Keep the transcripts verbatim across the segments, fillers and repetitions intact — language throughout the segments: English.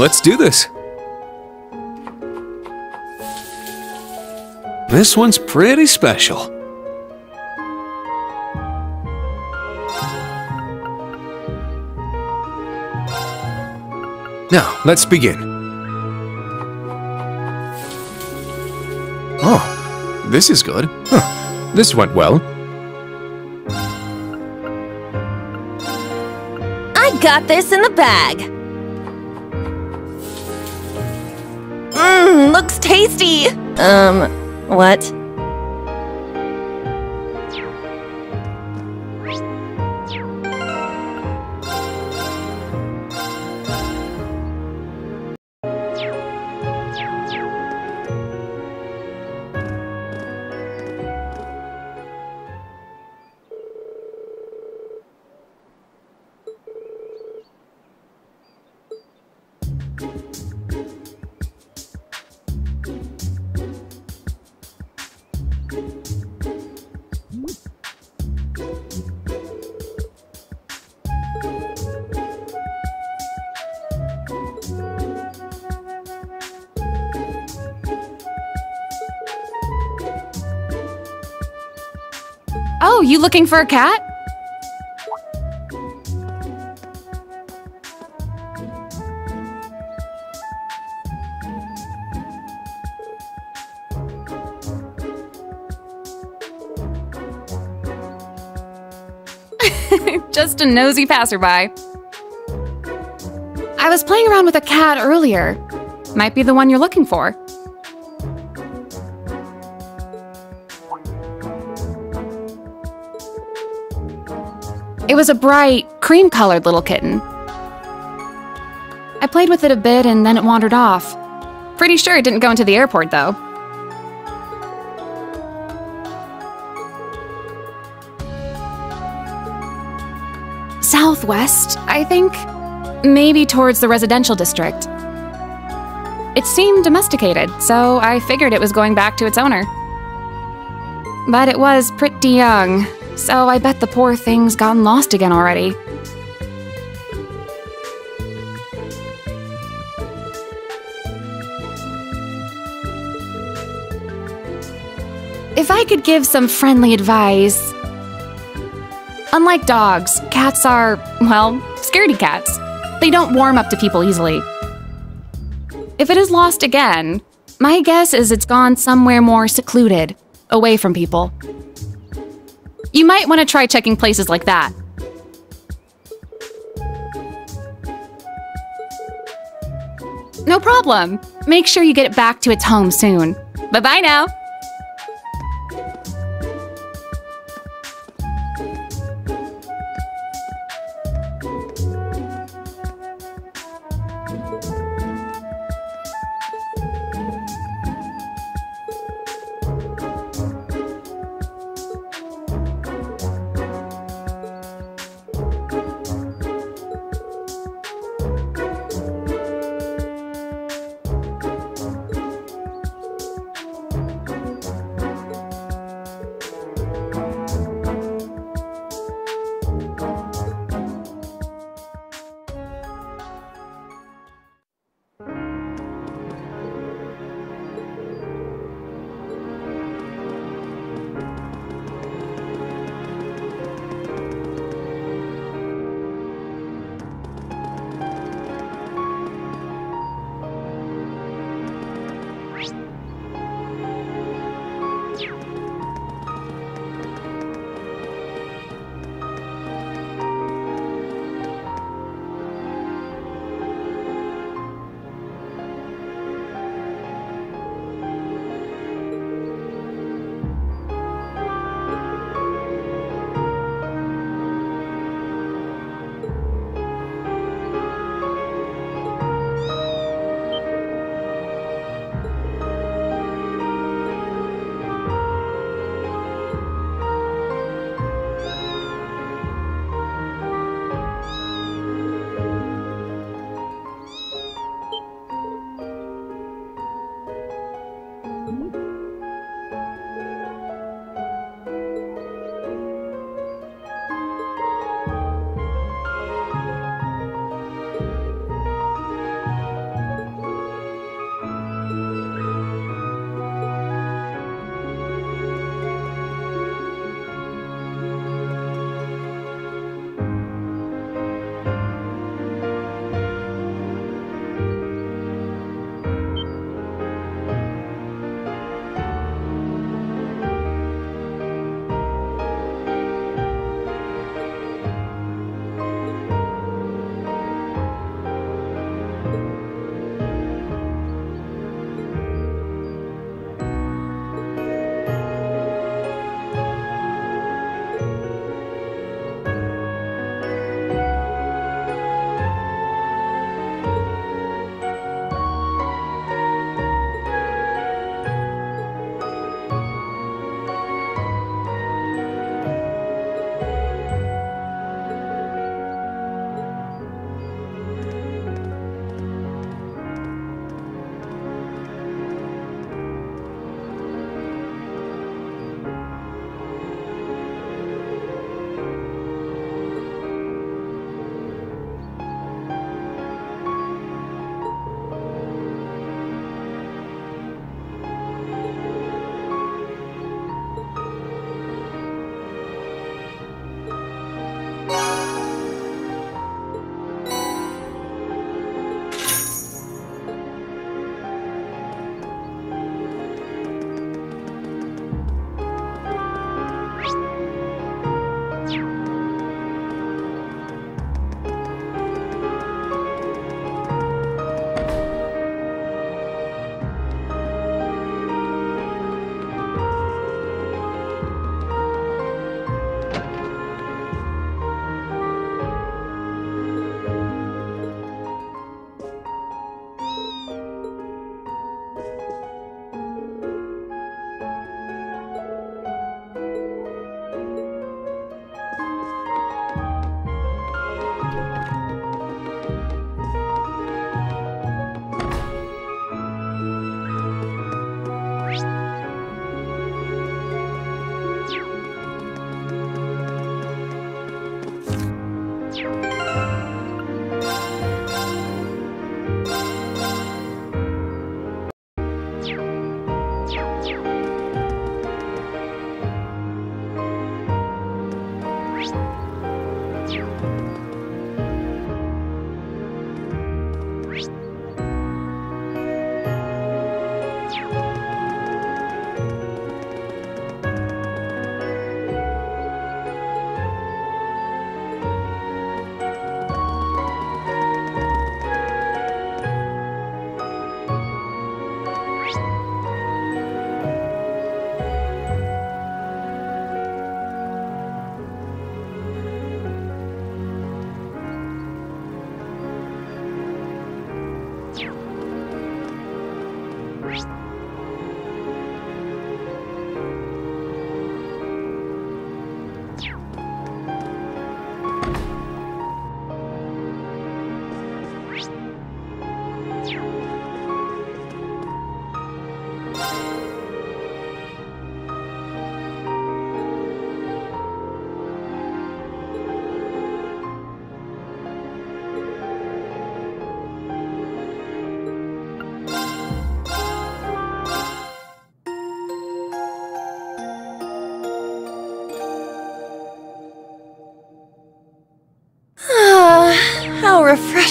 Let's do this. This one's pretty special. Now, let's begin. Oh, this is good. Huh, this went well. I got this in the bag. Mmm, looks tasty. Um, what? Oh, you looking for a cat? Just a nosy passerby. I was playing around with a cat earlier. Might be the one you're looking for. It was a bright, cream-colored little kitten. I played with it a bit and then it wandered off. Pretty sure it didn't go into the airport, though. Southwest, I think? Maybe towards the residential district. It seemed domesticated, so I figured it was going back to its owner. But it was pretty young. So I bet the poor thing's gotten lost again already. If I could give some friendly advice... Unlike dogs, cats are, well, scaredy cats. They don't warm up to people easily. If it is lost again, my guess is it's gone somewhere more secluded, away from people. You might want to try checking places like that. No problem. Make sure you get it back to its home soon. Bye-bye now.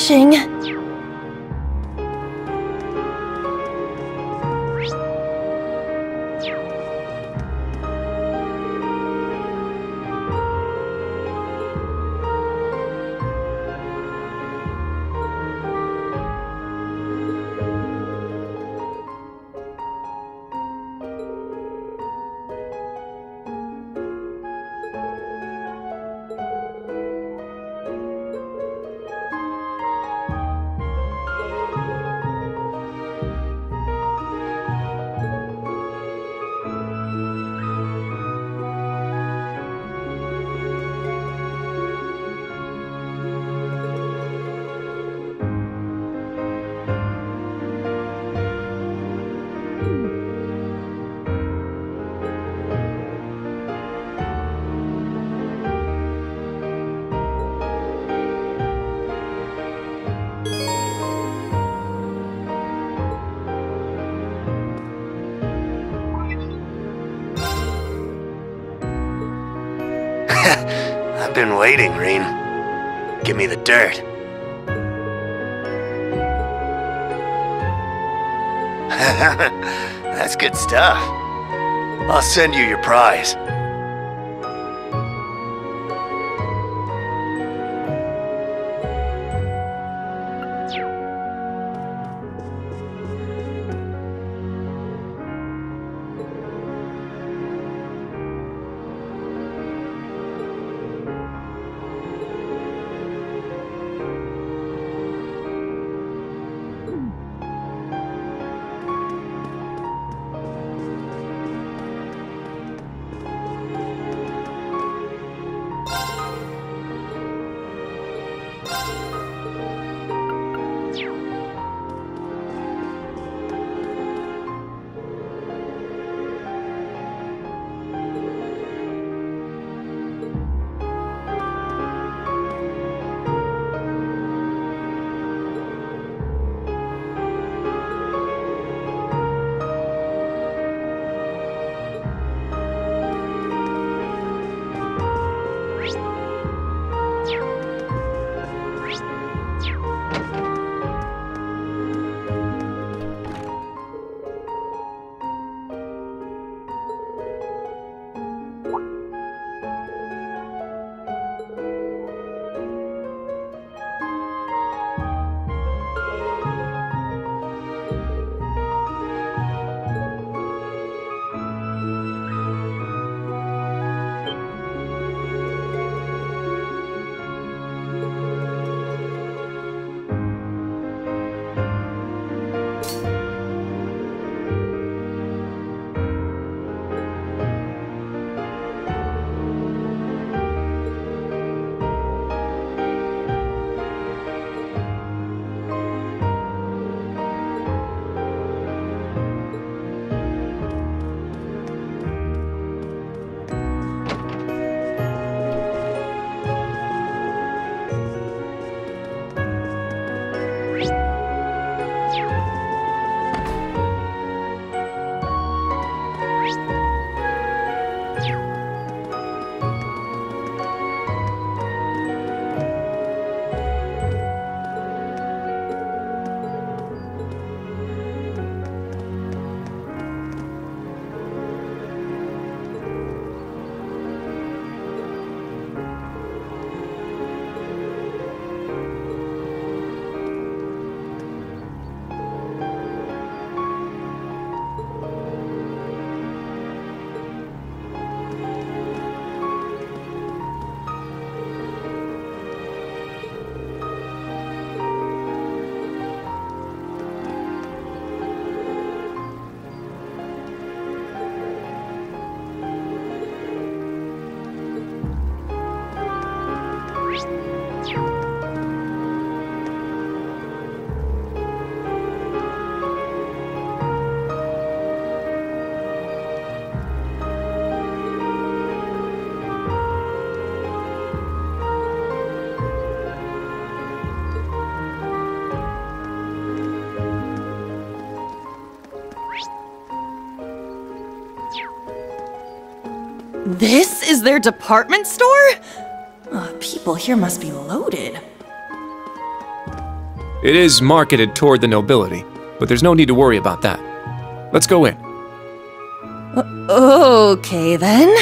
refreshing. I've been waiting, Rean. Give me the dirt. That's good stuff. I'll send you your prize. This is their department store? Uh, people here must be loaded. It is marketed toward the nobility, but there's no need to worry about that. Let's go in. O- okay, then.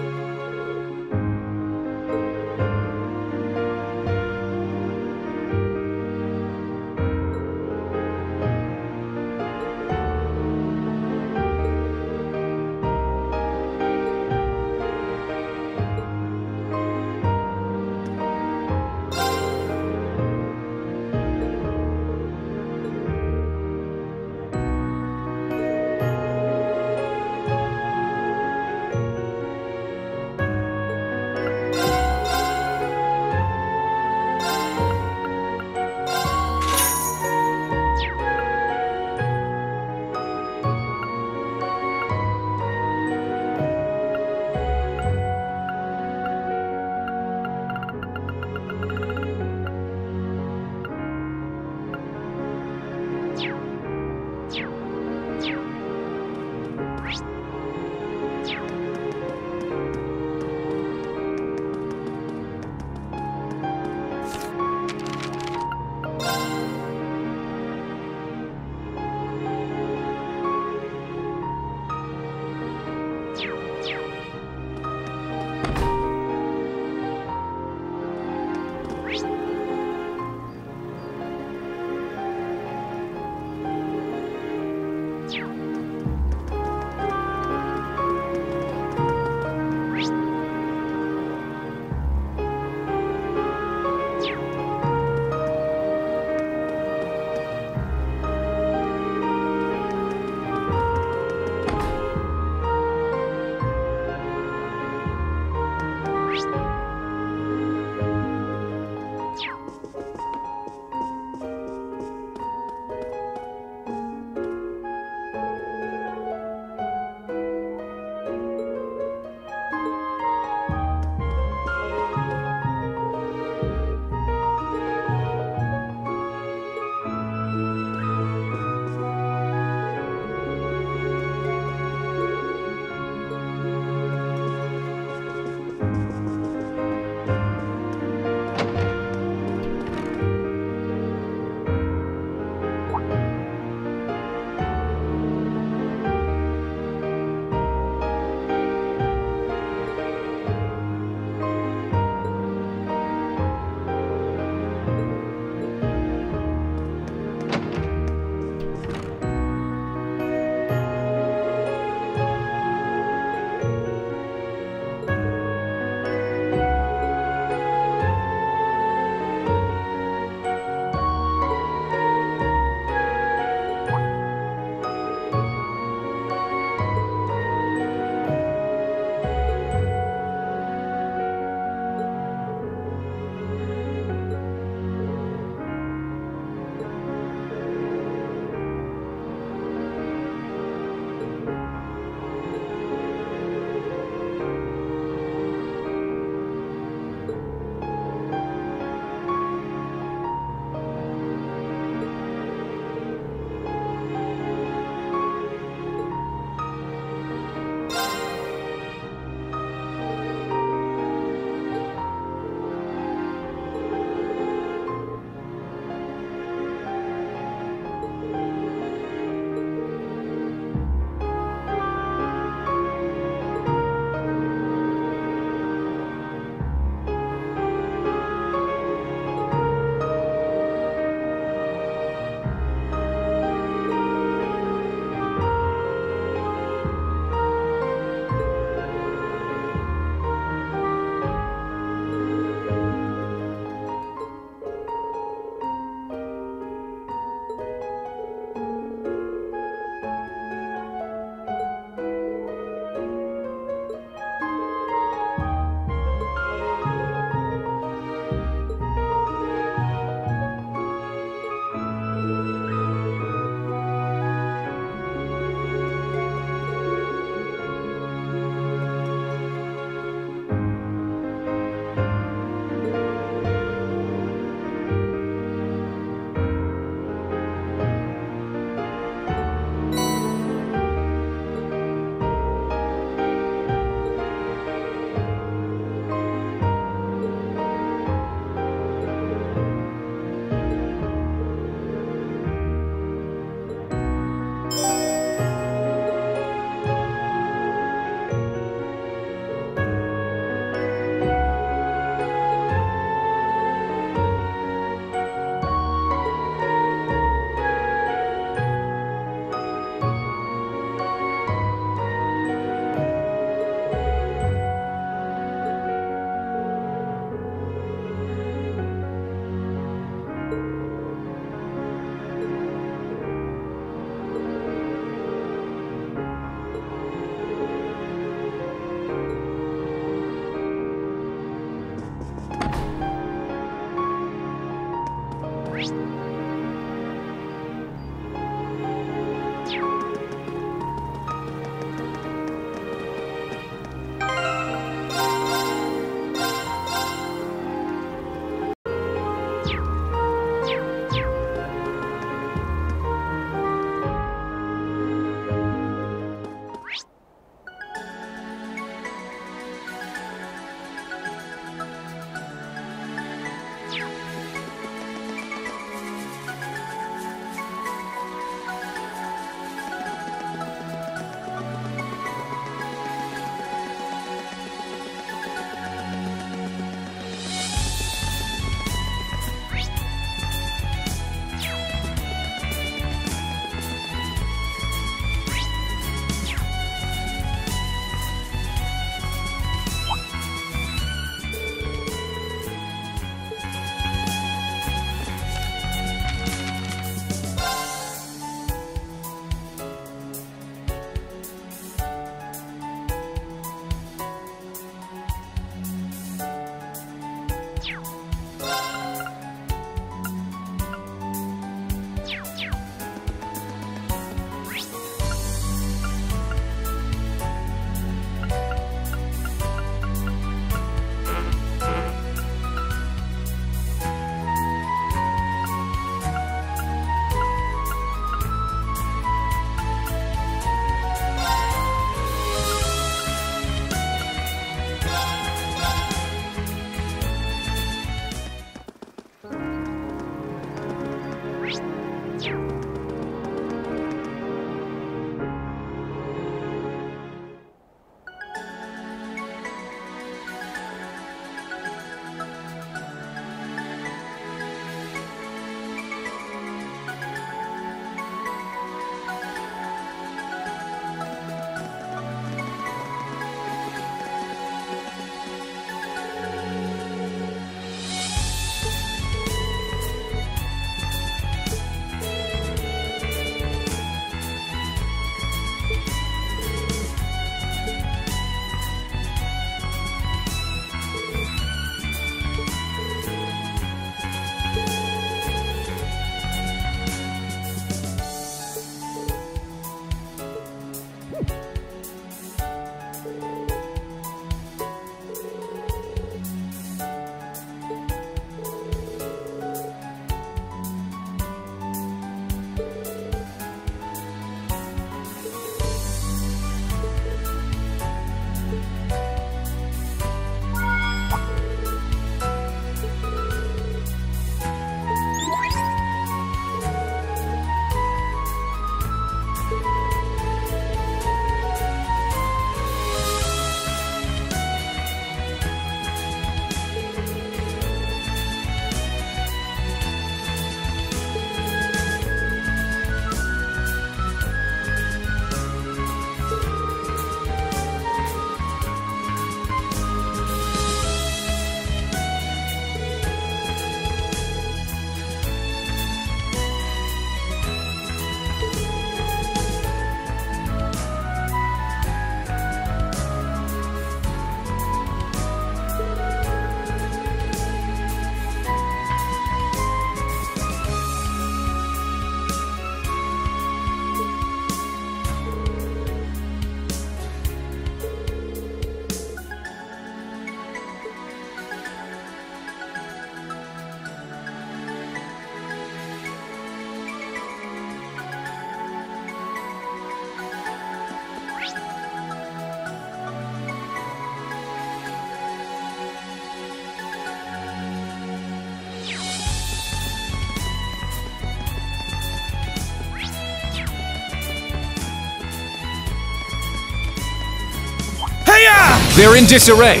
They're in disarray.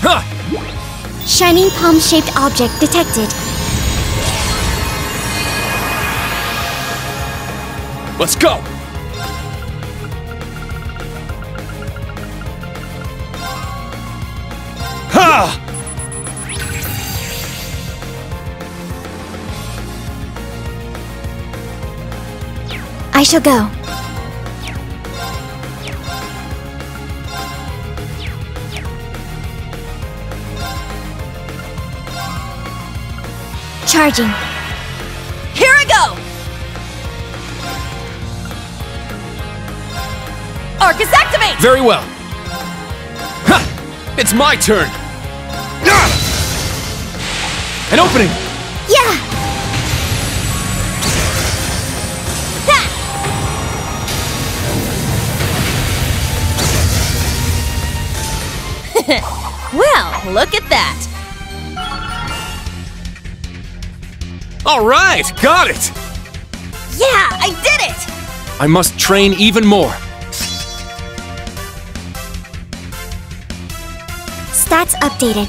Huh! Shining palm-shaped object detected. Let's go! I shall go. Charging. Here I go! Arcus, activate! Very well. Ha! It's my turn! An opening! Yeah! Well, look at that! All right, got it! Yeah, I did it! I must train even more. Stats updated.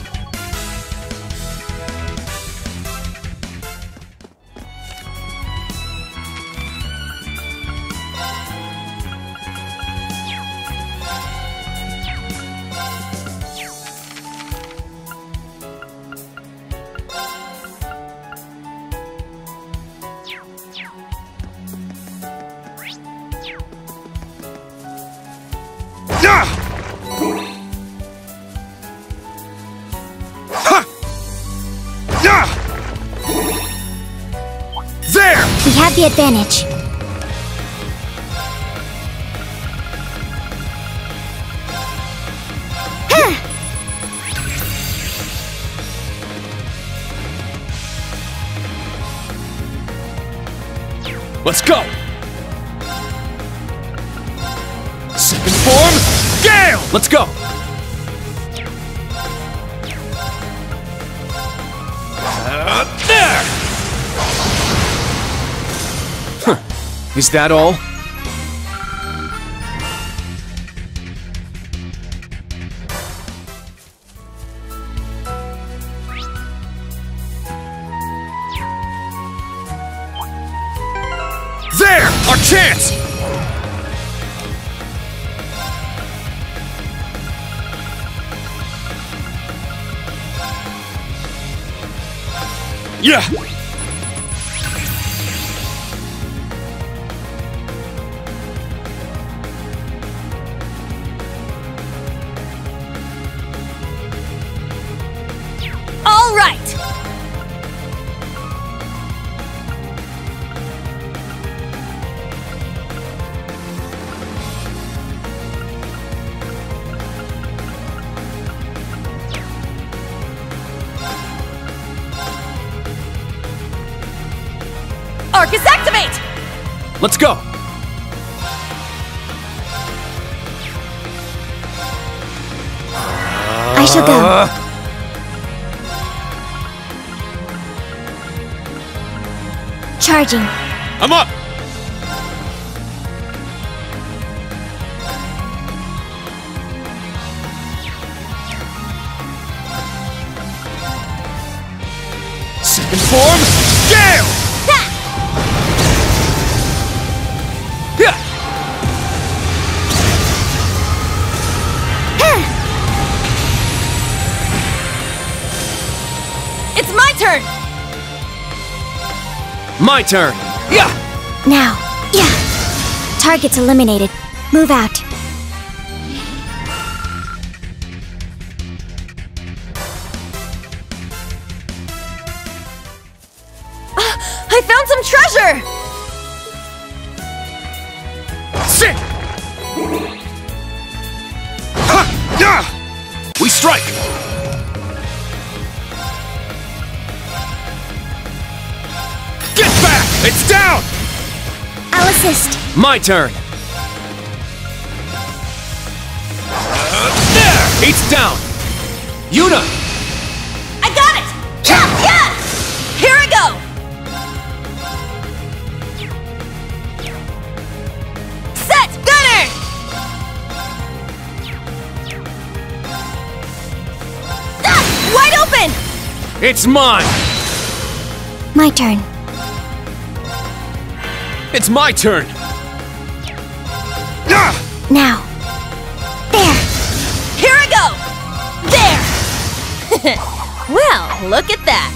Advantage. Huh. Let's go. Second form, Gale. Let's go. Uh, there. Is that all? There! Our chance! Yeah! Let's go! I shall go. Charging. I'm up! Second form, Gale! My turn! Yeah! Now! Yeah! Target's eliminated. Move out. Uh, I found some treasure! Sit! Ha! Yeah! We strike! It's down! I'll assist. My turn. Uh, there! It's down. Juna! I got it! Yeah! It's mine! My turn. It's my turn! Now. There! Here I go! There! Well, look at that!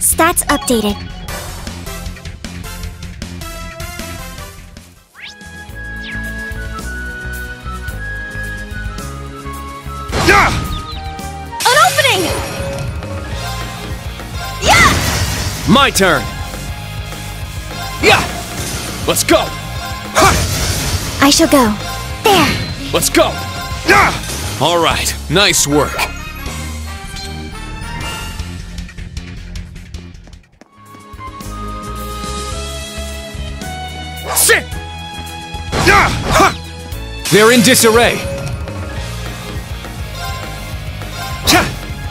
Stats updated. An opening! Yeah! My turn! Yeah! Let's go! Ha! I shall go. There! Let's go! Yeah! Alright, nice work. Sit! Yeah! Ha! They're in disarray.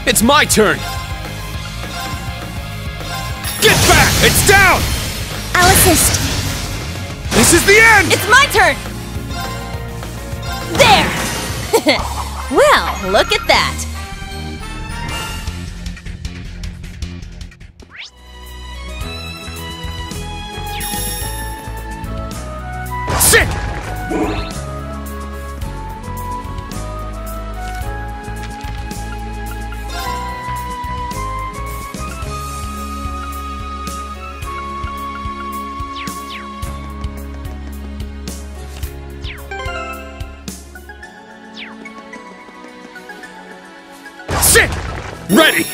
It's my turn! Get back! It's down! I'll assist. This is the end! It's my turn! There! Well, look at that! Ready!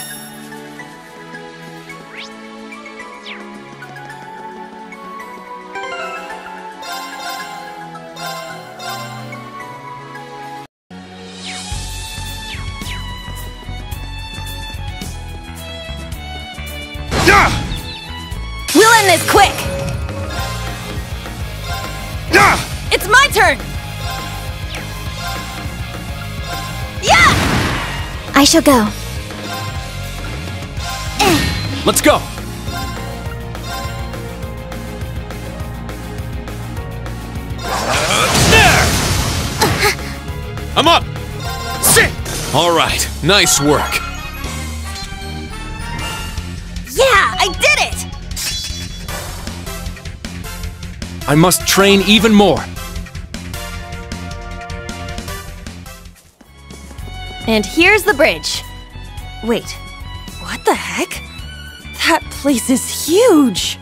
We'll end this quick! It's my turn! Yeah! I shall go. Let's go! There! I'm up! Sit! Alright, nice work. Yeah, I did it! I must train even more. And here's the bridge. Wait, what the heck? That place is huge!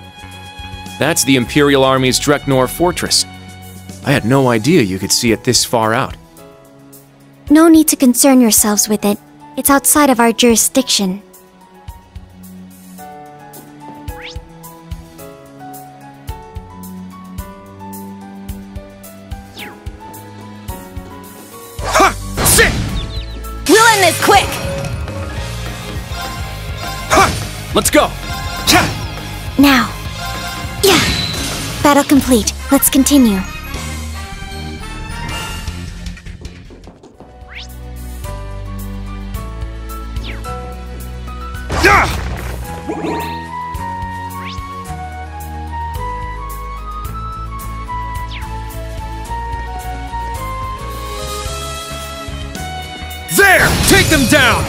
That's the Imperial Army's Dreknor Fortress. I had no idea you could see it this far out. No need to concern yourselves with it. It's outside of our jurisdiction. Ha! Sit! We'll end this quick! Ha! Let's go! Now. Yeah. Battle complete. Let's continue. There! Take them down!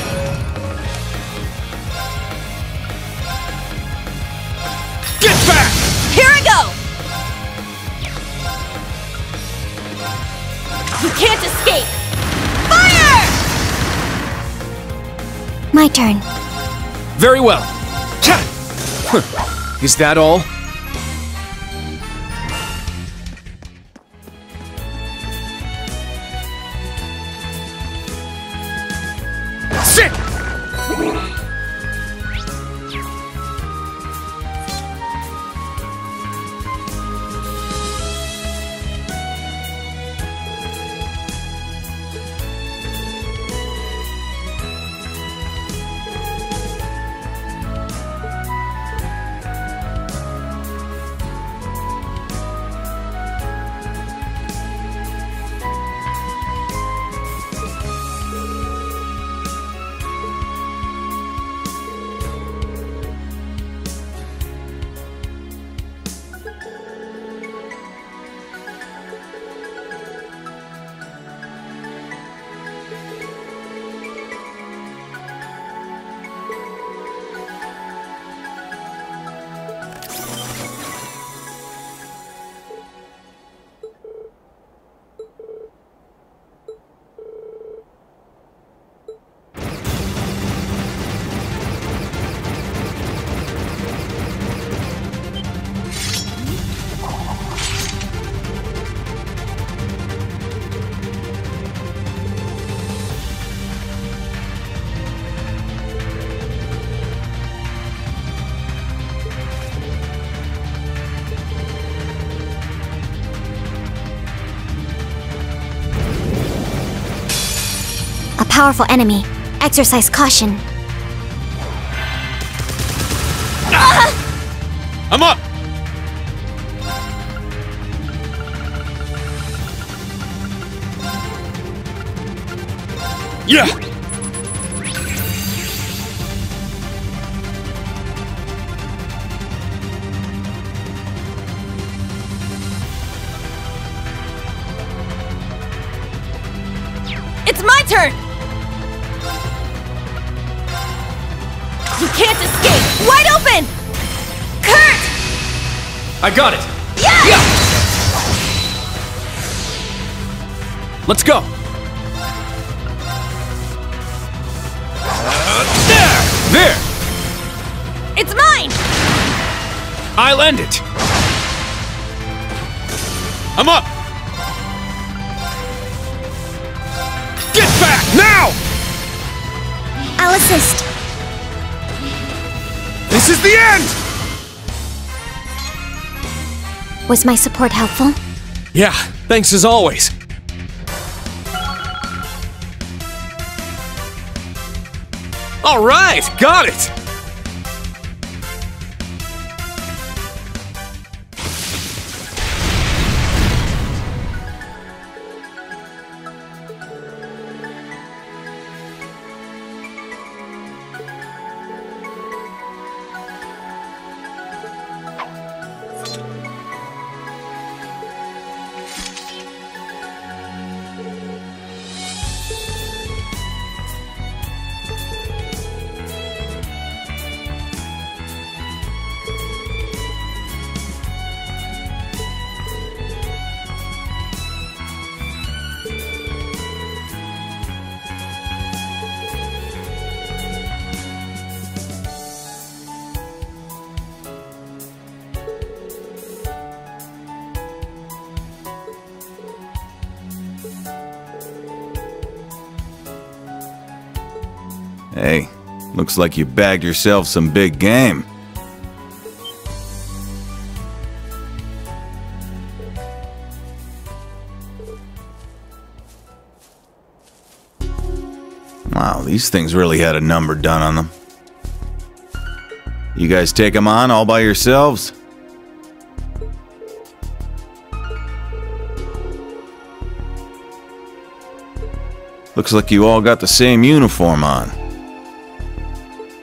Can't escape! Fire! My turn. Very well. Is that all? Sit! powerful enemy. Exercise caution. Ah! I'm up! Yeah! It's my turn! You can't escape! Wide open! Kurt! I got it! Yeah! Yeah! Let's go! There! It's mine! I'll end it! I'm up! Get back, now! I'll assist. This is the end! Was my support helpful? Yeah, thanks as always. All right, got it! Hey, looks like you bagged yourself some big game. Wow, these things really had a number done on them. You guys take them on all by yourselves? Looks like you all got the same uniform on.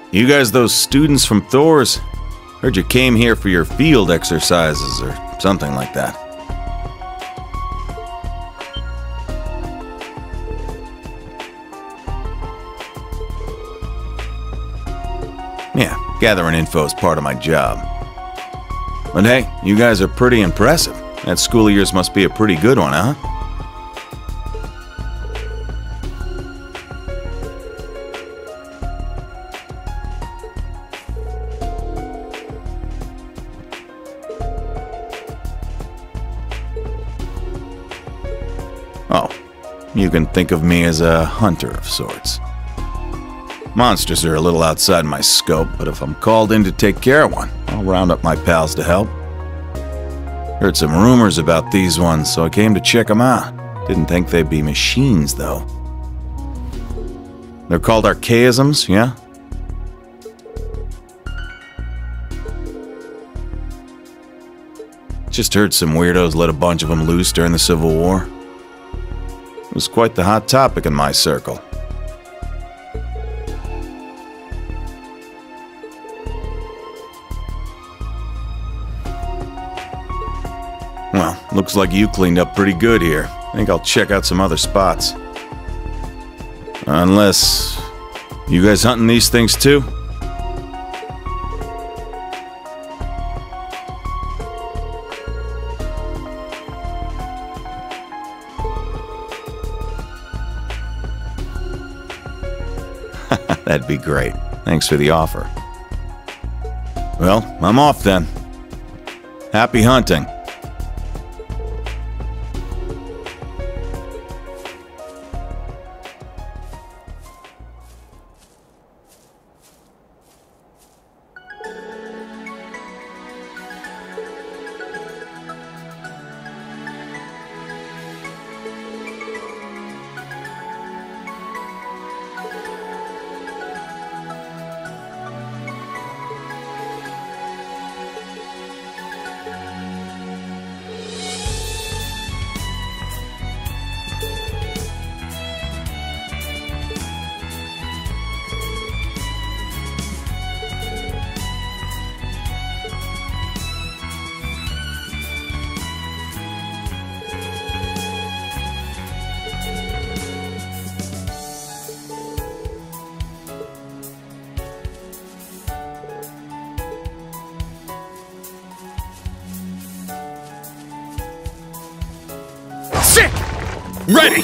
You guys, those students from Thor's, heard you came here for your field exercises or something like that. Yeah, gathering info is part of my job. But hey, you guys are pretty impressive. That school of yours must be a pretty good one, huh? You can think of me as a hunter of sorts. Monsters are a little outside my scope, but if I'm called in to take care of one, I'll round up my pals to help. Heard some rumors about these ones, so I came to check them out. Didn't think they'd be machines, though. They're called Archaisms, yeah? Just heard some weirdos let a bunch of them loose during the Civil War. It was quite the hot topic in my circle. Well, looks like you cleaned up pretty good here. I think I'll check out some other spots. Unless... you guys hunting these things too? That'd be great. Thanks for the offer. Well, I'm off then. Happy hunting. Ready!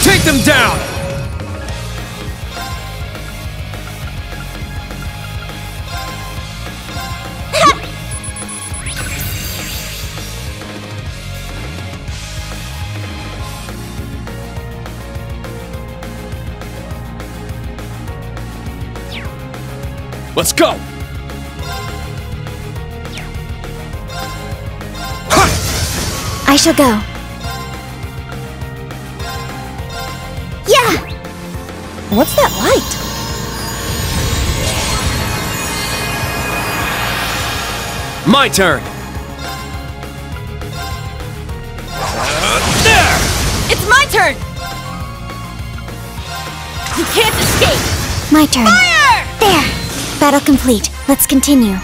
Take them down! Let's go! I shall go. What's that light? My turn! Uh, there! It's my turn! You can't escape! My turn. Fire! There! Battle complete. Let's continue.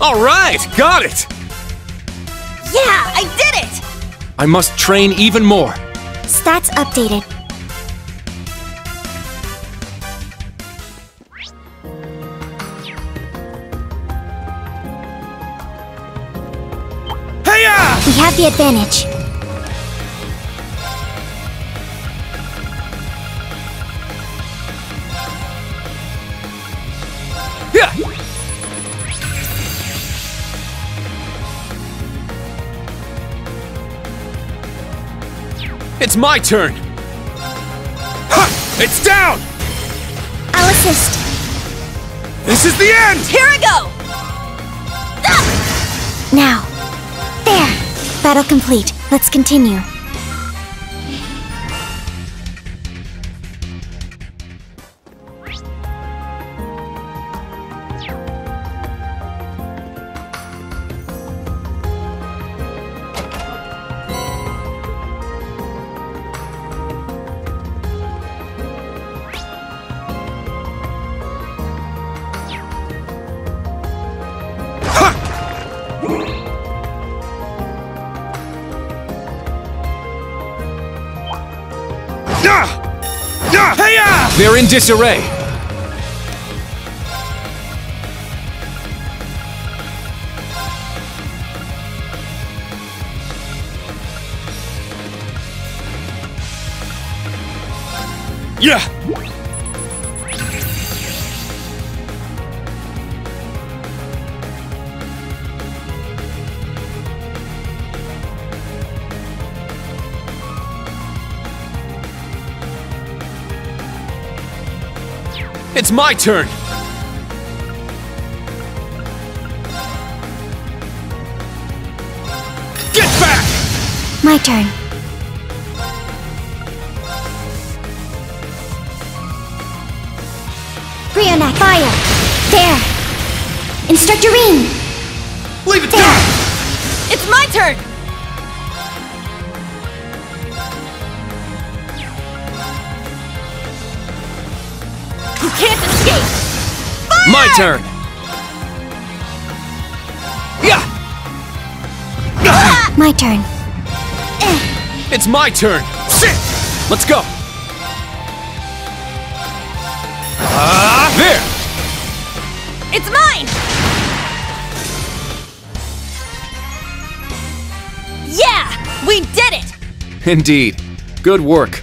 Alright! Got it! Yeah! I did it! I must train even more. Stats updated. Hiya! We have the advantage. It's my turn! Ha! It's down! I'll assist. This is the end! Here I go! Ah! Now. There. Battle complete. Let's continue. They're in disarray. Yeah. It's my turn! Get back! My turn. Rean, fire! There! Instructor Rean! Leave it there! Down. It's my turn! My turn! Yeah! Ah, my turn. It's my turn! Sit! Let's go! Ah, there! Indeed. Good work.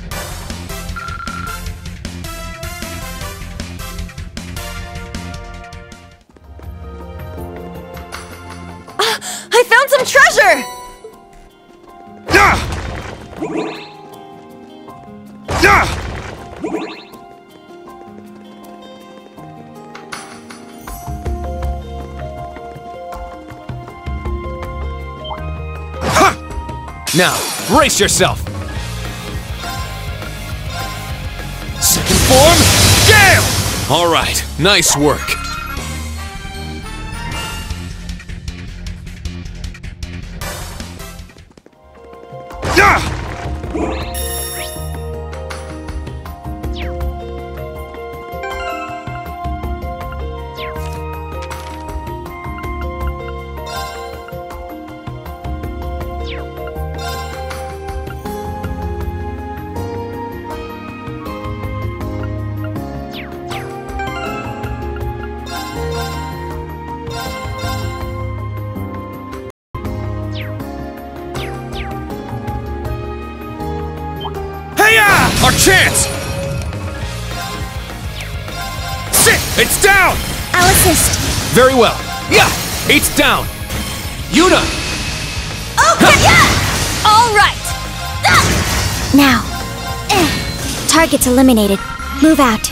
Uh, I found some treasure! Ah! Ah! Now, brace yourself! Second form, gale! Alright, nice work. Our chance! Sit! It's down! I'll assist. Very well. Yeah! It's down! Juna! Okay! Yeah! Alright! Ah! Now. Eh. Target's eliminated. Move out.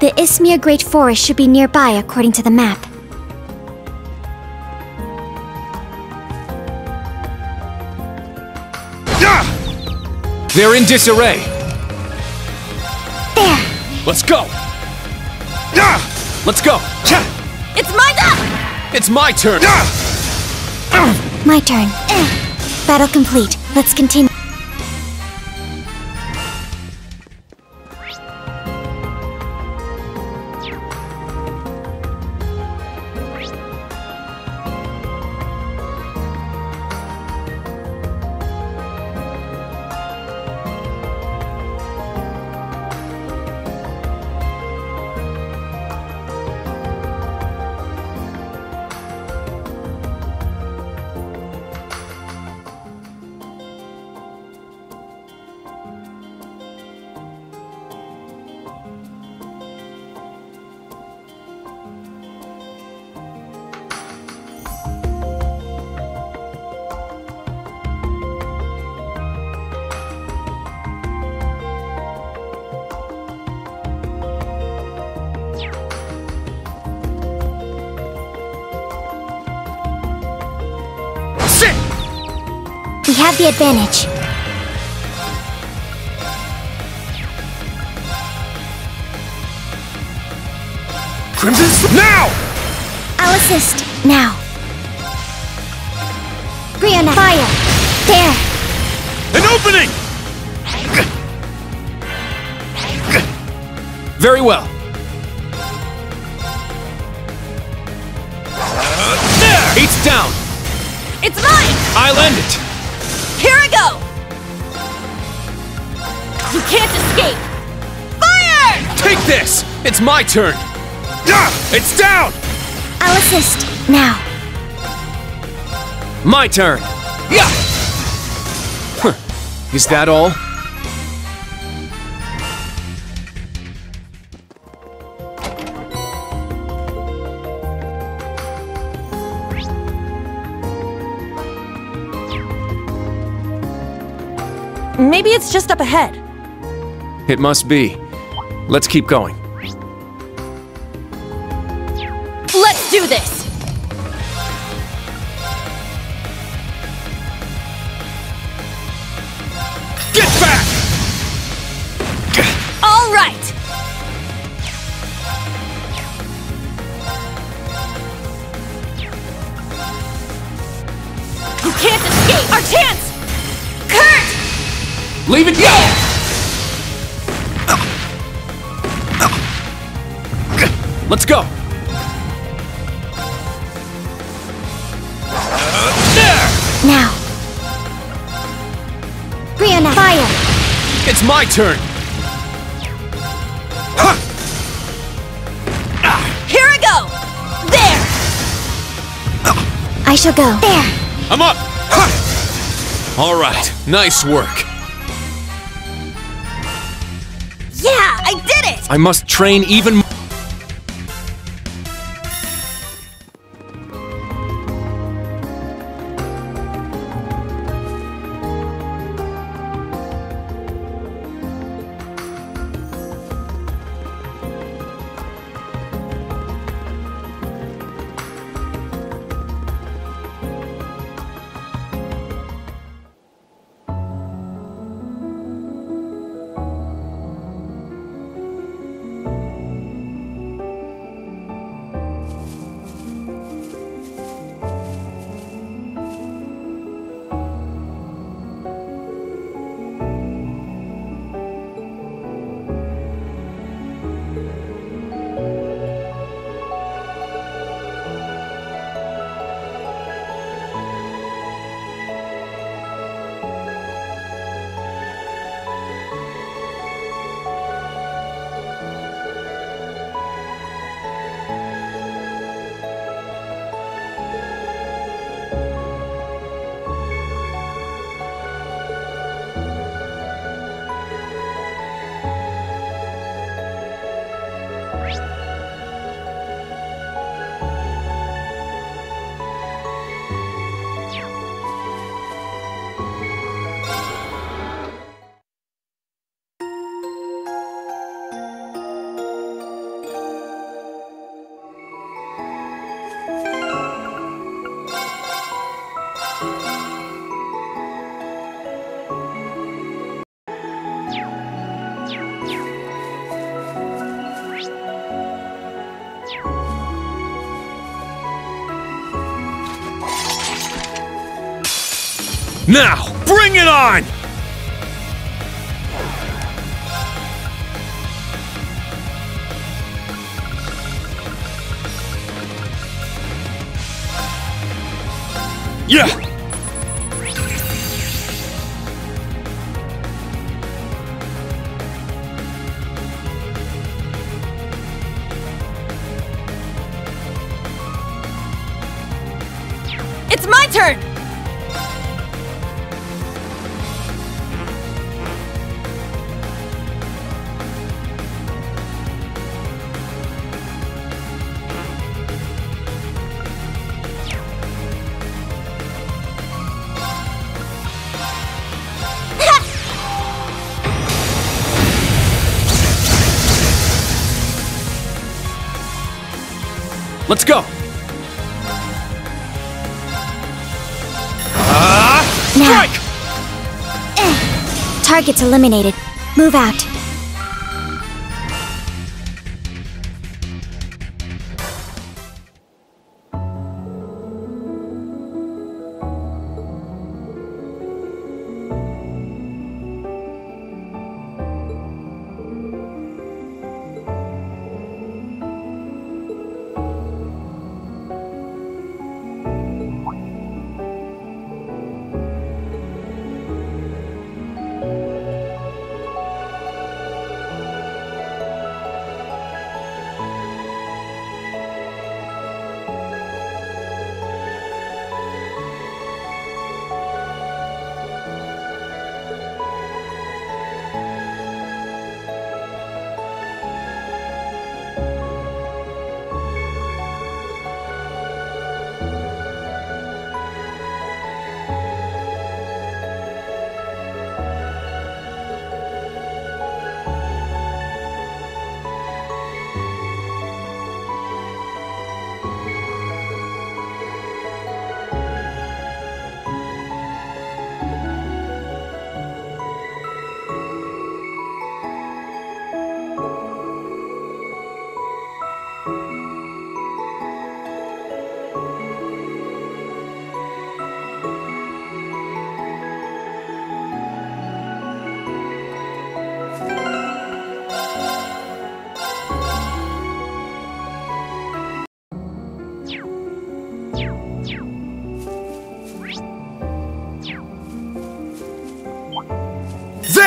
The Isthmir Great Forest should be nearby according to the map. Ah! They're in disarray! There! Let's go! Ah! Let's go! It's my turn! It's my turn! Ah! My turn. Eh. Battle complete. Let's continue. We have the advantage. Crimson Slash! Now! I'll assist. Now. Rean, fire! There! An opening! Very well. There! It's down! It's mine! I'll end it! Here I go! You can't escape! Fire! Take this! It's my turn! It's down! I'll assist. Now. My turn! Yeah! Huh. Is that all? Maybe it's just up ahead. It must be. Let's keep going. Let's do this! Get back! All right! You can't escape our chance! Kurt! Leave it go! Let's go! fire! It's my turn! Huh. Ah. Here I go! There! Uh. I shall go. There! I'm up! Huh. Alright, nice work. Yeah, I did it! I must train even more. Now, bring it on! Yeah! It's my turn! Let's go! Uh, strike! Uh, target's eliminated. Move out.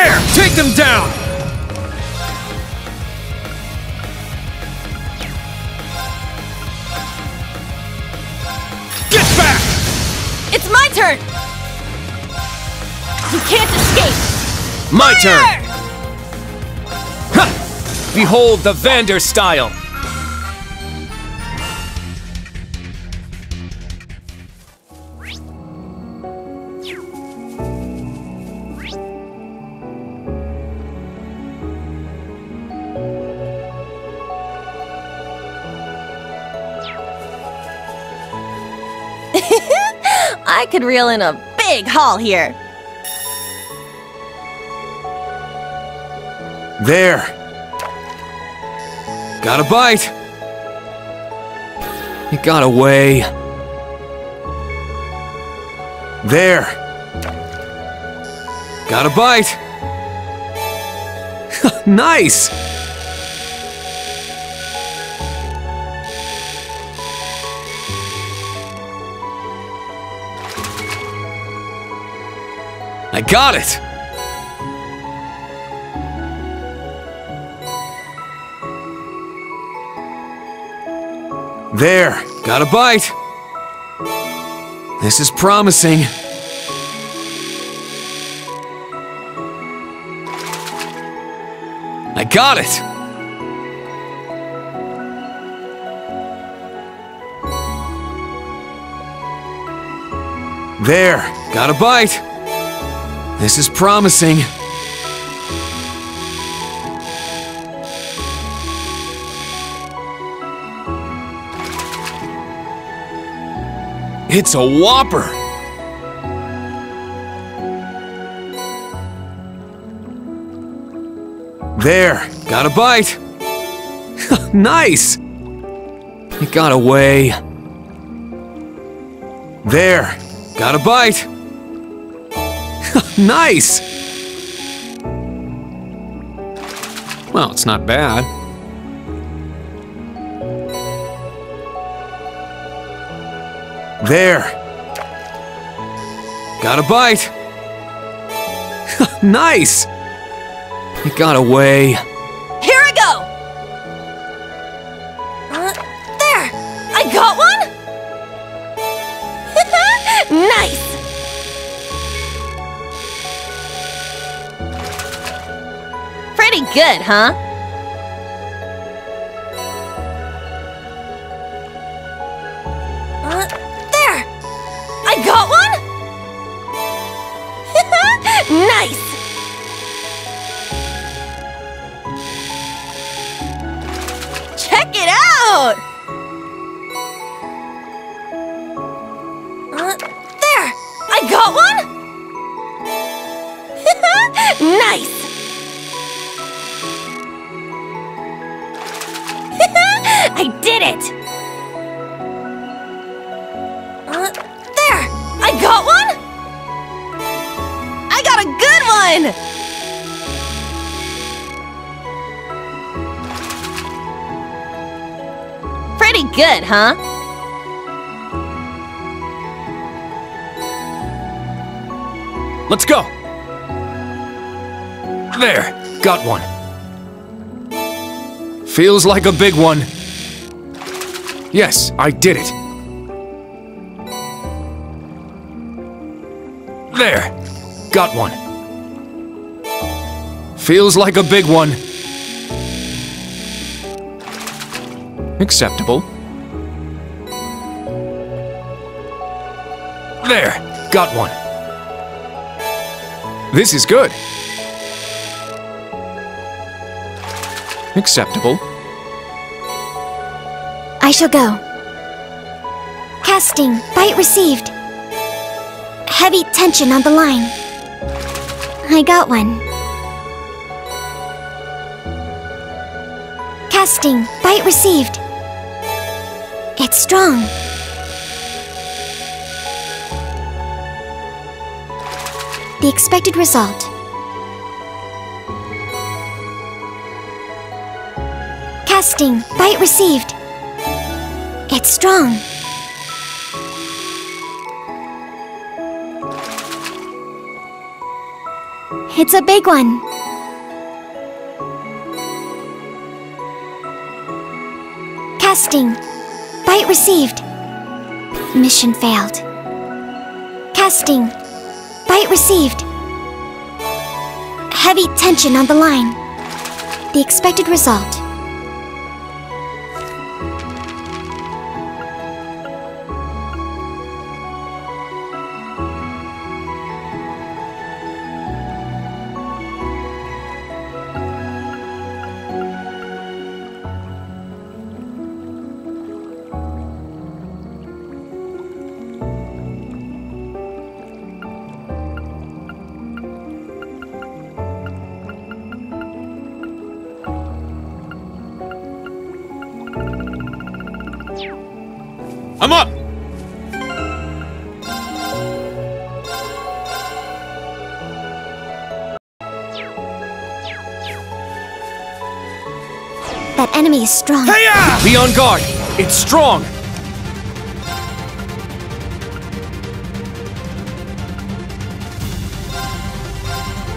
There! Take them down! Get back! It's my turn! You can't escape! My Fire! Turn! Ha! Behold the Vander style! I could reel in a big haul here. There. Got a bite. It got away. There. Got a bite. Nice. I got it! There! Got a bite! This is promising. I got it! There! Got a bite! This is promising. It's a whopper. There, got a bite. Nice. It got away. There, got a bite. Nice! Well, it's not bad. There! Got a bite! Nice! It got away. Here I go! Uh, there! I got one! Nice! Pretty good, huh? Uh, there! I got one? Nice! Check it out! Uh, there! I got one? Nice! I did it! Uh, there! I got one? I got a good one! Pretty good, huh? Let's go! There! Got one. Feels like a big one. Yes, I did it. There. Got one. Feels like a big one. Acceptable. There. Got one. This is good. Acceptable. I shall go. Casting, bite received. Heavy tension on the line. I got one. Casting, bite received. It's strong. The expected result. Casting, bite received. It's strong. It's a big one. Casting. Bite received. Mission failed. Casting. Bite received. Heavy tension on the line. The expected result. I'm up! That enemy is strong. Hey-ya! Be on guard! It's strong!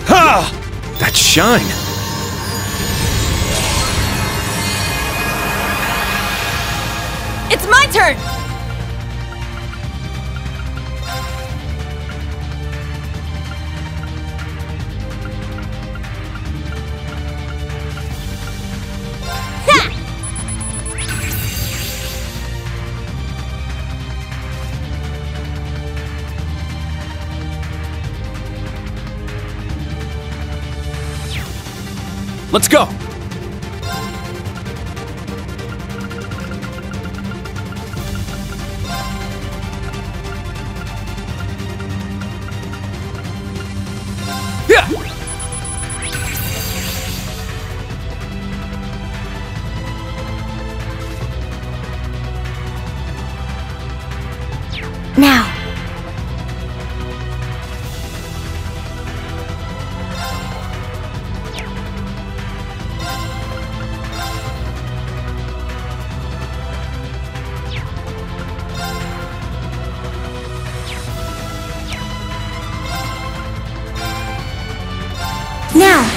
Ha! That's shine! It's my turn! Let's go! Yeah! Now!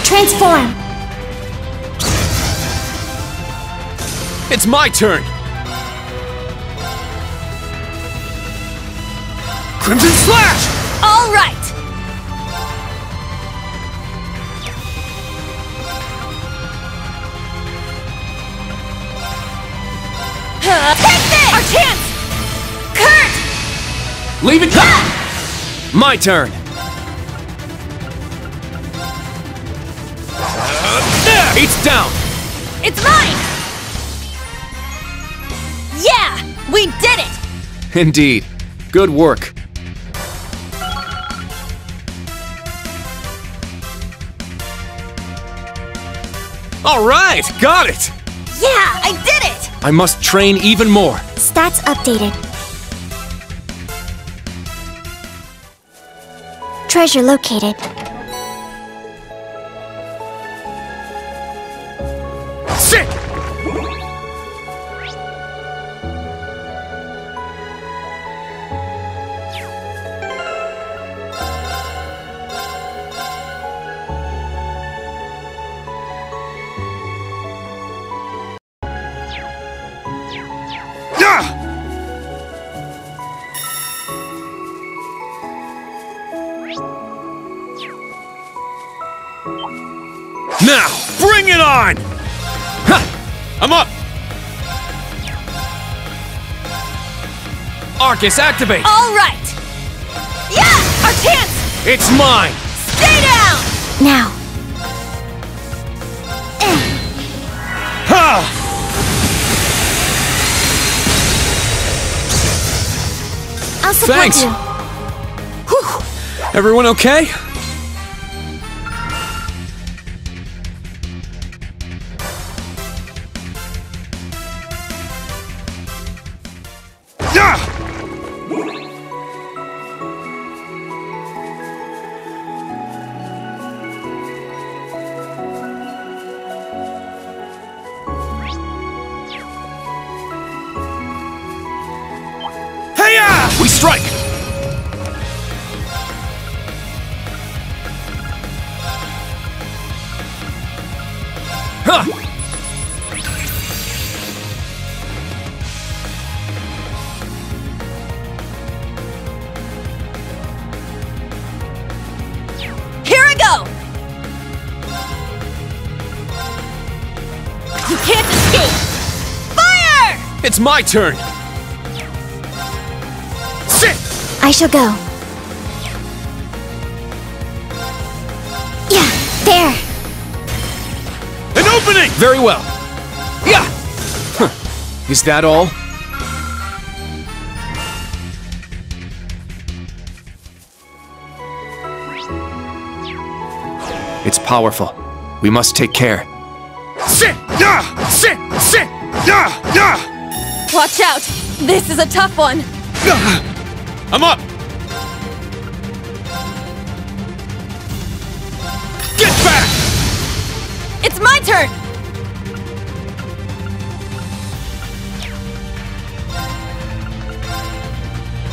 Transform! It's my turn! Crimson Slash! All right! Take this! Our chance! Kurt! Leave it! Ha! My turn! It's down! It's mine! Yeah! We did it! Indeed. Good work. Alright! Got it! Yeah! I did it! I must train even more. Stats updated. Treasure located. Now, bring it on! Ha! I'm up! Arcus, activate! All right! Yeah! Our chance! It's mine! Stay down! Now! Ha! I'll support Thanks. You. Whew. Everyone okay? We strike! Huh. Here I go. You can't escape. Fire! It's my turn. Sit. I shall go. Yeah, there. An opening! Very well. Yeah! Huh. Is that all? It's powerful. We must take care. Sit! Yeah! Sit! Sit! Yeah! Yeah! Watch out! This is a tough one! I'm up! Get back! It's my turn!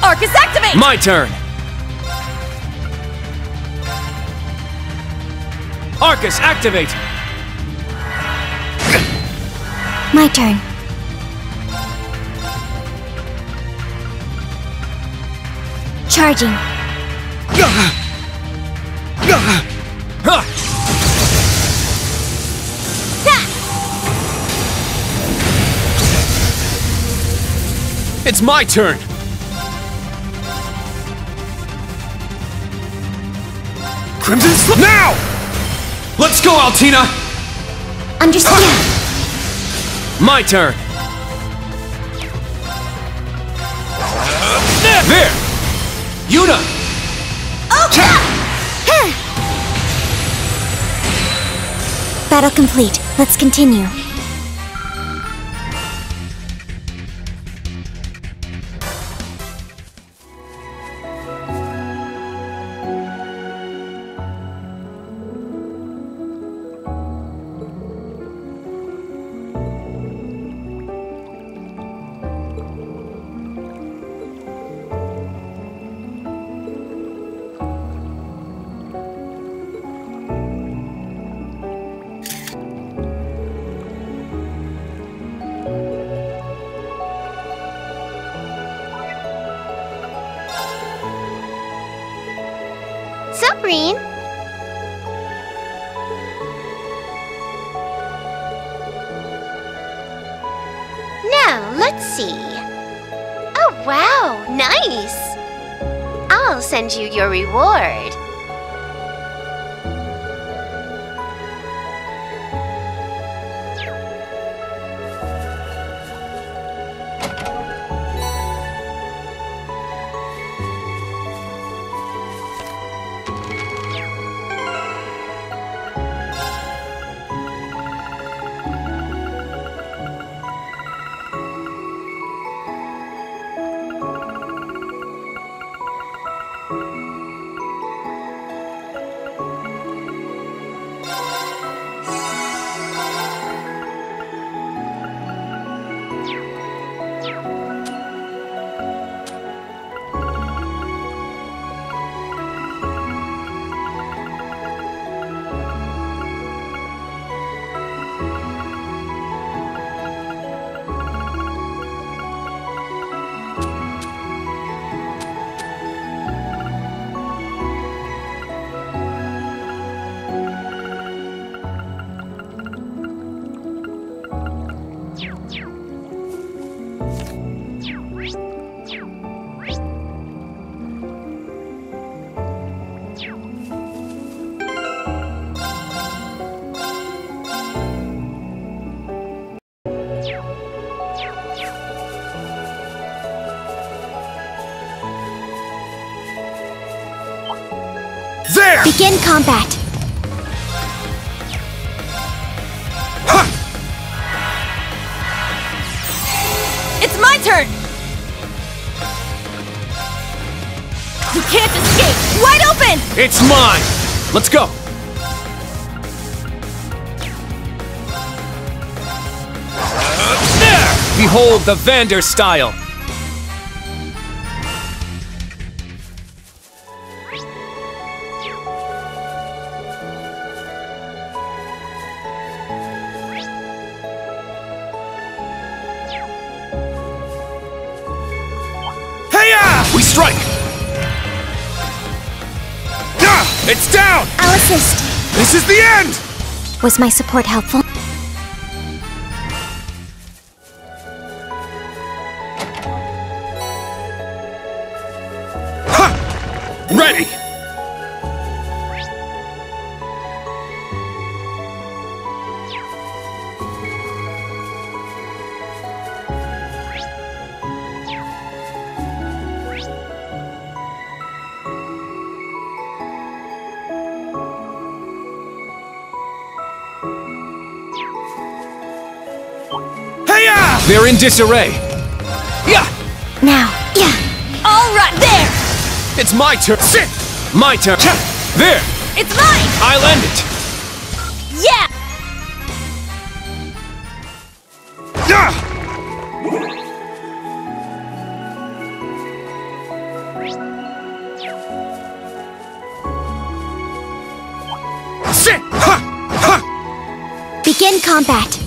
Arcus, activate! My turn! Arcus, activate! My turn. Charging. Huh! It's my turn! Crimson Slash! Now! Let's go, Altina! Understand. Ah. My turn! There! Juna! Okay! Battle complete. Let's continue. Rean? Now, let's see. Oh, wow, nice! I'll send you your reward. Begin combat. Huh. It's my turn. You can't escape. Wide open. It's mine. Let's go. There. Behold the Vander style. It's down! I'll assist. This is the end! Was my support helpful? Ha! Ready! They're in disarray. Yeah. Now. Yeah. All right. There. It's my turn. Sit. My turn. There. It's mine. I'll end it. Yeah. Yeah. Sit. Ha. Ha. Begin combat.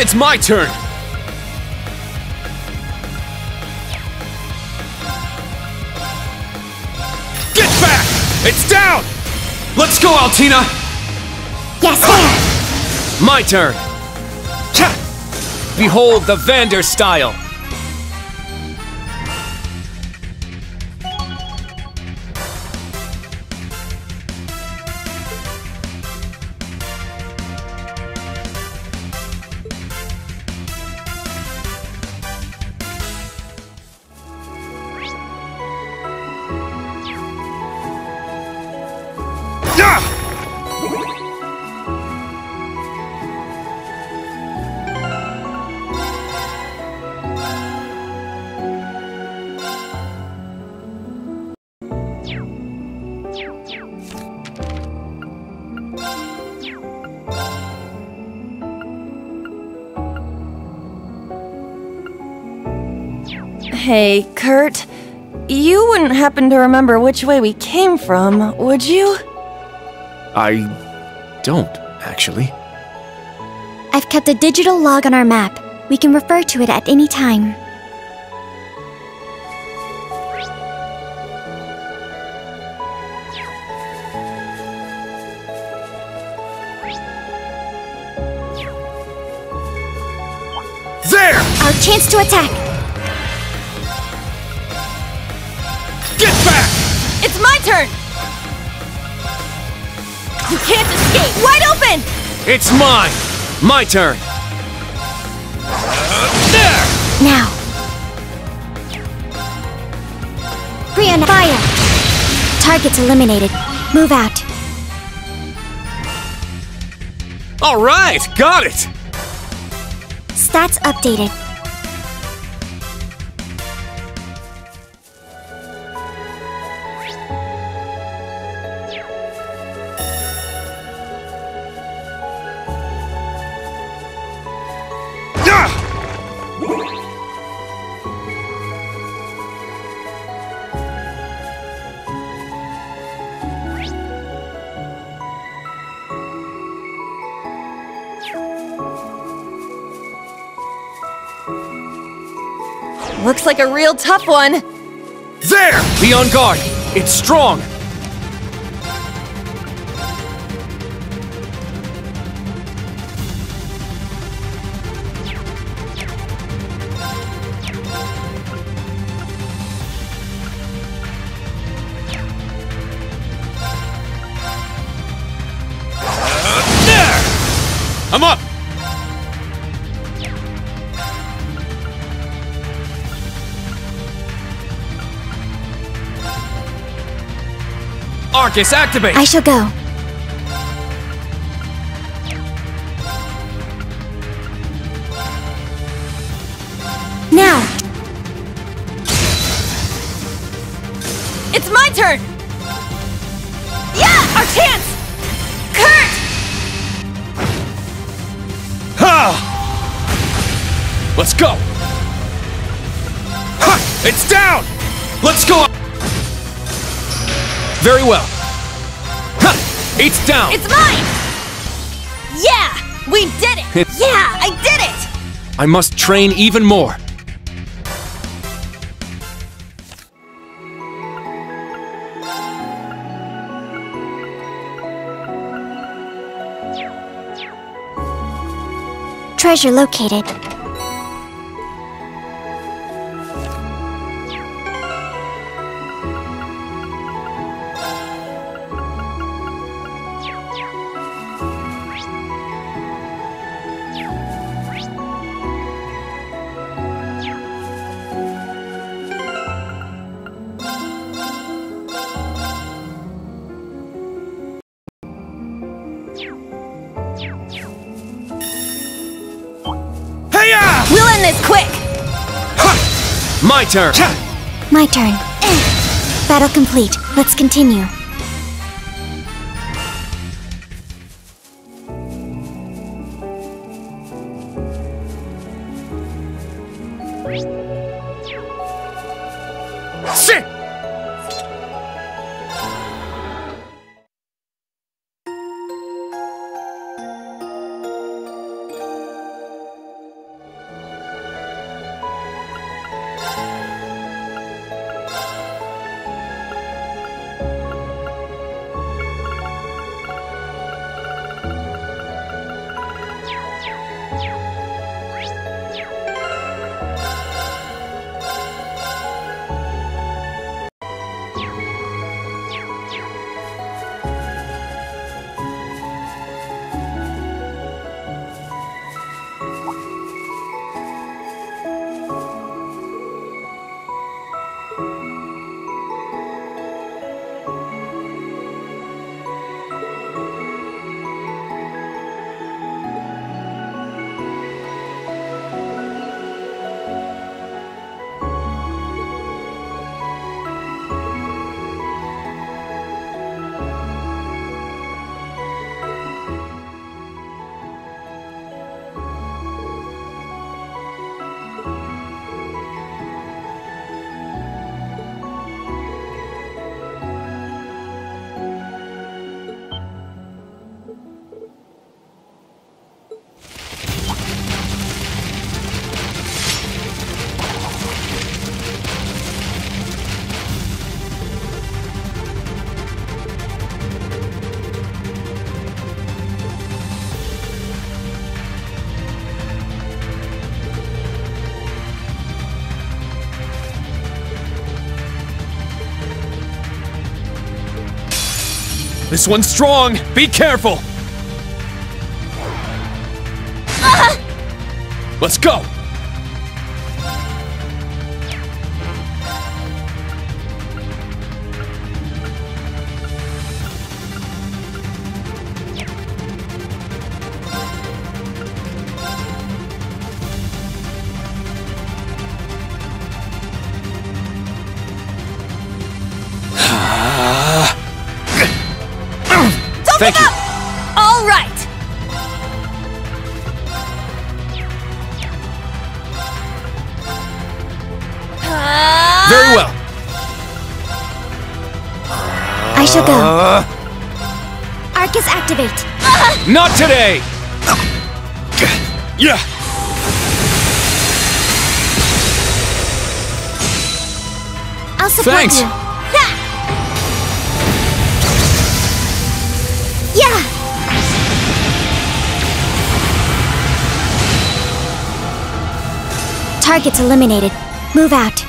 It's my turn. It's down! Let's go, Altina! Yes, sir! My turn! Behold the Vander style! Hey, Kurt, you wouldn't happen to remember which way we came from, would you? I don't, actually. I've kept a digital log on our map. We can refer to it at any time. There! Our chance to attack! It's my turn! You can't escape! Wide open! It's mine! My turn! There! Now! Rean, fire! Target's eliminated. Move out. Alright! Got it! Stats updated. Looks like a real tough one. There! Be on guard. It's strong. There! I'm up! Arcus, activate! I shall go. Now! It's my turn! Yeah! Our chance! Kurt! Ha! Let's go! Ha! It's down! Let's go! Very well. Ha! It's down! It's mine! Yeah! We did it! It's yeah! I did it! I must train even more. treasure located. My turn! My turn. Battle complete. Let's continue. Sit! This one's strong! Be careful! Uh-huh. Let's go! Thank you. All right. Uh... Very well. I shall go. Uh... Arcus activate. Uh-huh. Not today. Yeah. I'll support Thanks. you. Target's eliminated. Move out.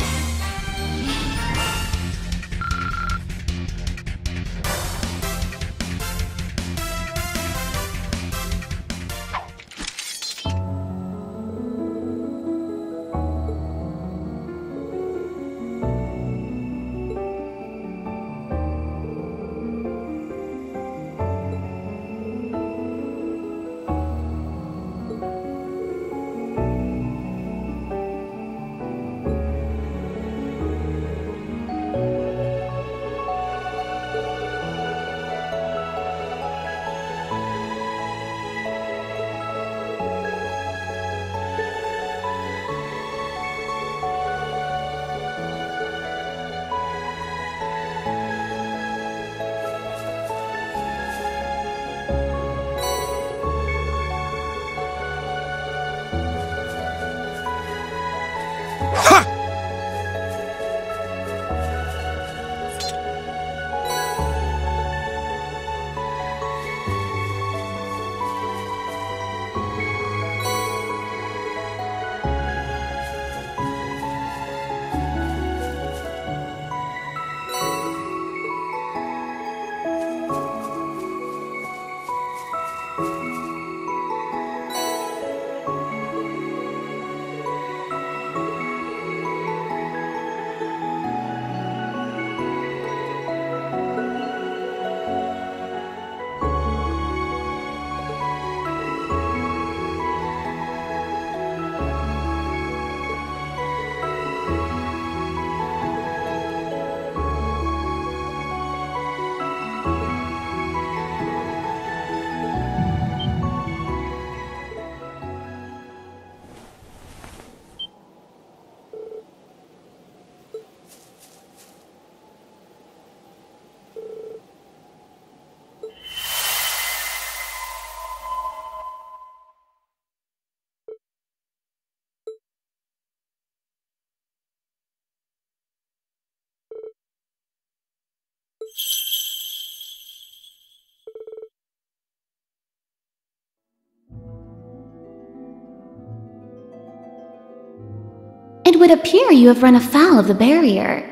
It would appear you have run afoul of the barrier.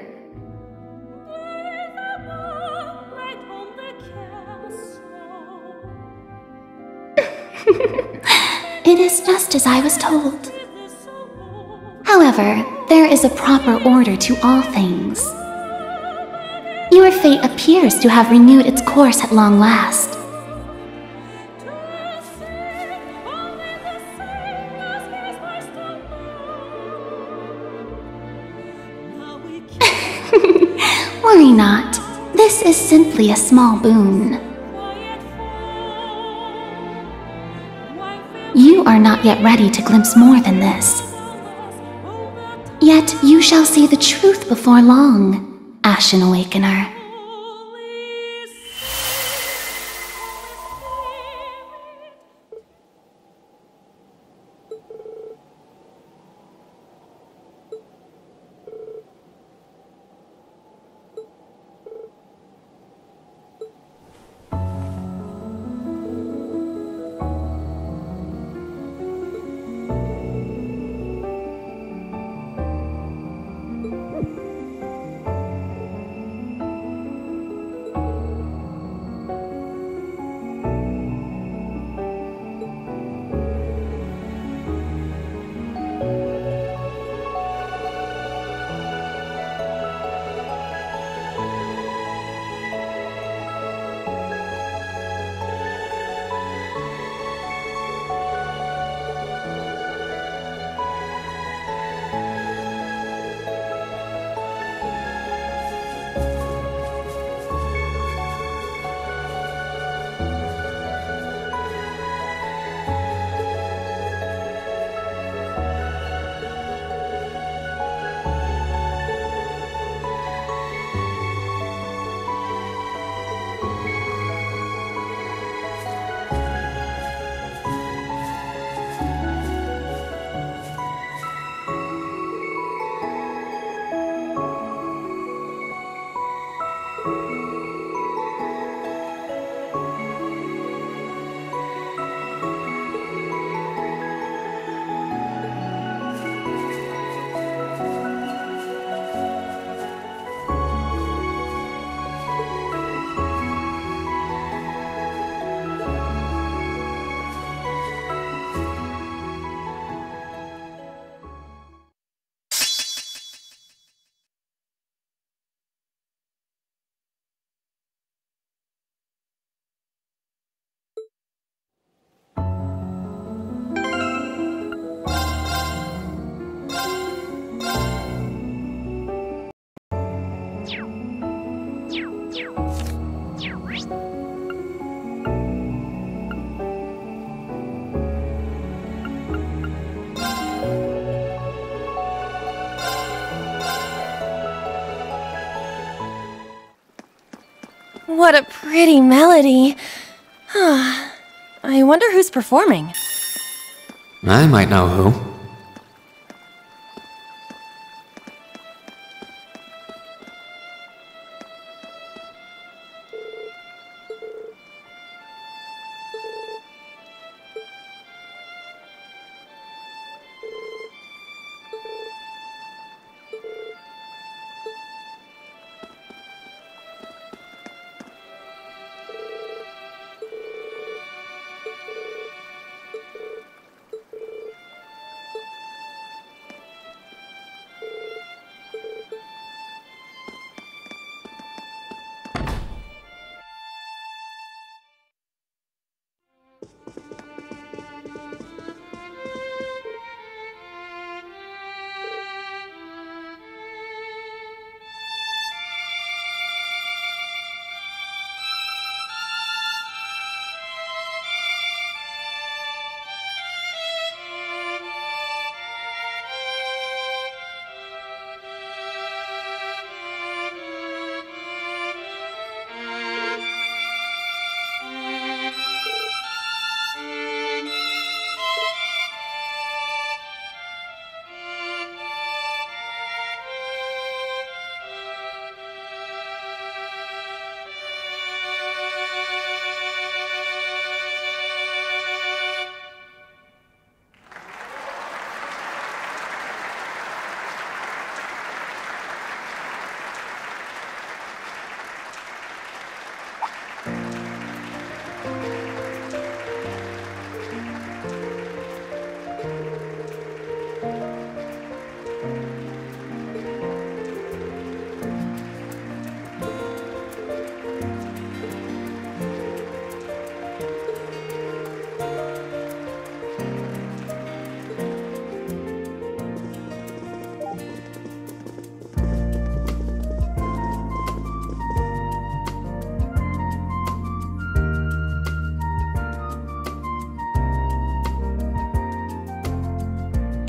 It is just as I was told. However, there is a proper order to all things. Your fate appears to have renewed its course at long last. Worry not. This is simply a small boon. You are not yet ready to glimpse more than this. Yet you shall see the truth before long, Ashen Awakener. What a pretty melody. I wonder who's performing. I might know who.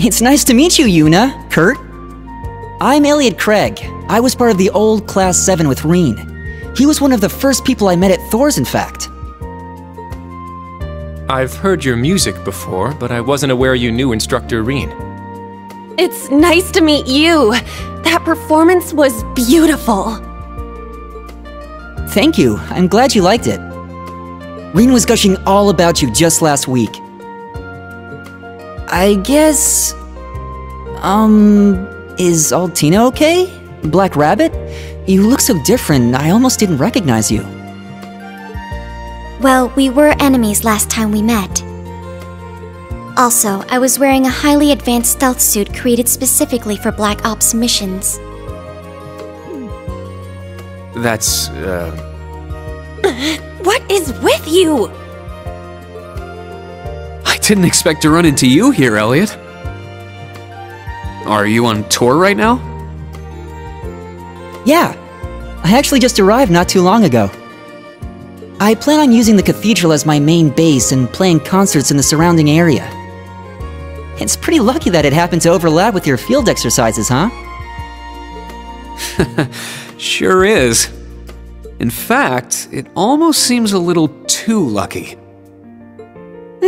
It's nice to meet you, Juna. Kurt? I'm Elliot Craig. I was part of the old Class seven with Rean. He was one of the first people I met at Thor's, in fact. I've heard your music before, but I wasn't aware you knew Instructor Rean. It's nice to meet you. That performance was beautiful. Thank you. I'm glad you liked it. Rean was gushing all about you just last week. I guess... Um... Is Altina okay? Black Rabbit? You look so different, I almost didn't recognize you. Well, we were enemies last time we met. Also, I was wearing a highly advanced stealth suit created specifically for Black Ops missions. That's, uh... What is with you? I didn't expect to run into you here, Elliot. Are you on tour right now? Yeah. I actually just arrived not too long ago. I plan on using the cathedral as my main base and playing concerts in the surrounding area. It's pretty lucky that it happened to overlap with your field exercises, huh? Sure is. In fact, it almost seems a little too lucky.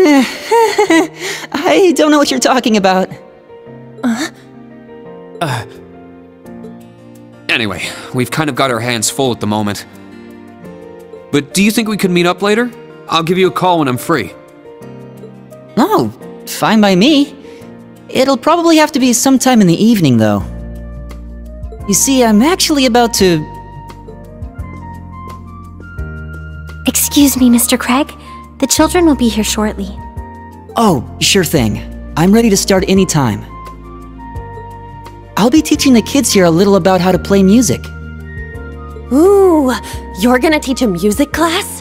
I don't know what you're talking about. Uh? Uh, anyway, we've kind of got our hands full at the moment. But do you think we could meet up later? I'll give you a call when I'm free. Oh, fine by me. It'll probably have to be sometime in the evening, though. You see, I'm actually about to... Excuse me, Mister Craig. The children will be here shortly. Oh, sure thing. I'm ready to start any time. I'll be teaching the kids here a little about how to play music. Ooh, you're gonna teach a music class?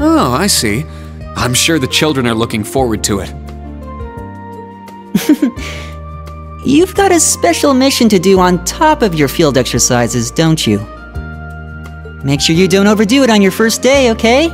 Oh, I see. I'm sure the children are looking forward to it. You've got a special mission to do on top of your field exercises, don't you? Make sure you don't overdo it on your first day, okay?